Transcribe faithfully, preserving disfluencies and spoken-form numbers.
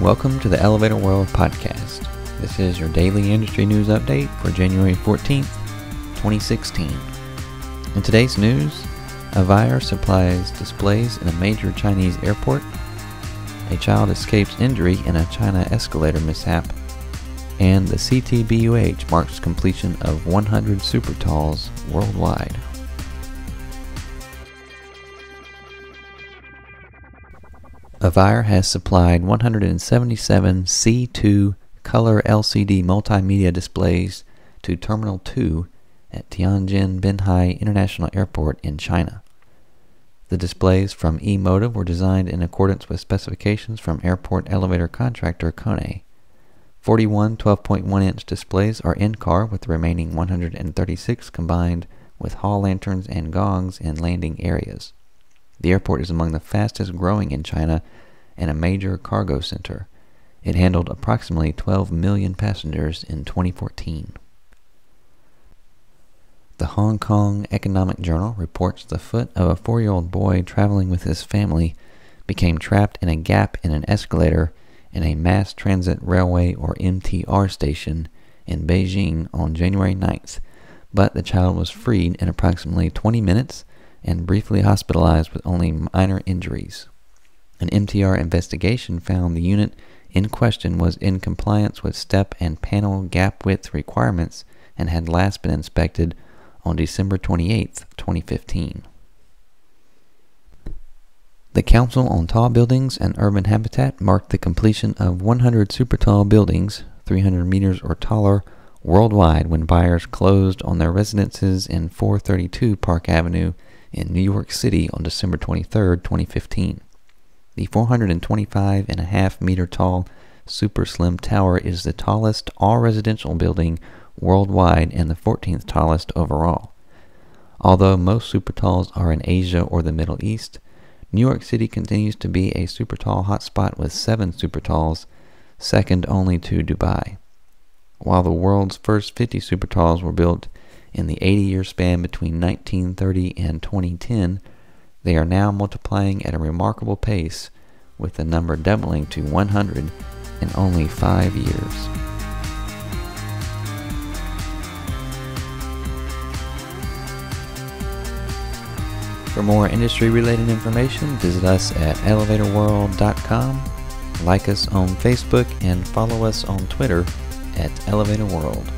Welcome to the Elevator World podcast. This is your daily industry news update for January fourteenth, twenty sixteen. In today's news, Avire supplies displays in a major Chinese airport, a child escapes injury in a China escalator mishap, and the C T B U H marks completion of one hundred super talls worldwide. Avire has supplied one hundred seventy-seven C two color L C D multimedia displays to Terminal two at Tianjin Binhai International Airport in China. The displays from E-Motive were designed in accordance with specifications from airport elevator contractor Kone. forty-one twelve point one inch displays are in-car, with the remaining one hundred thirty-six combined with hall lanterns and gongs in landing areas. The airport is among the fastest growing in China and a major cargo center. It handled approximately twelve million passengers in twenty fourteen. The Hong Kong Economic Journal reports the foot of a four-year-old boy traveling with his family became trapped in a gap in an escalator in a Mass Transit Railway or M T R station in Beijing on January ninth, but the child was freed in approximately twenty minutes and briefly hospitalized with only minor injuries. An M T R investigation found the unit in question was in compliance with step and panel gap width requirements and had last been inspected on December twenty-eighth, twenty fifteen. The Council on Tall Buildings and Urban Habitat marked the completion of one hundred super tall buildings, three hundred meters or taller, worldwide when buyers closed on their residences in four thirty-two Park Avenue in New York City on December twenty-third, twenty fifteen. The four hundred twenty-five and a half meter tall super slim tower is the tallest all-residential building worldwide and the fourteenth tallest overall. Although most super talls are in Asia or the Middle East, New York City continues to be a super tall hotspot with seven super talls, second only to Dubai. While the world's first fifty super talls were built in the eighty-year span between nineteen thirty and twenty ten, they are now multiplying at a remarkable pace, with the number doubling to one hundred in only five years. For more industry-related information, visit us at elevator world dot com, like us on Facebook, and follow us on Twitter at Elevator World.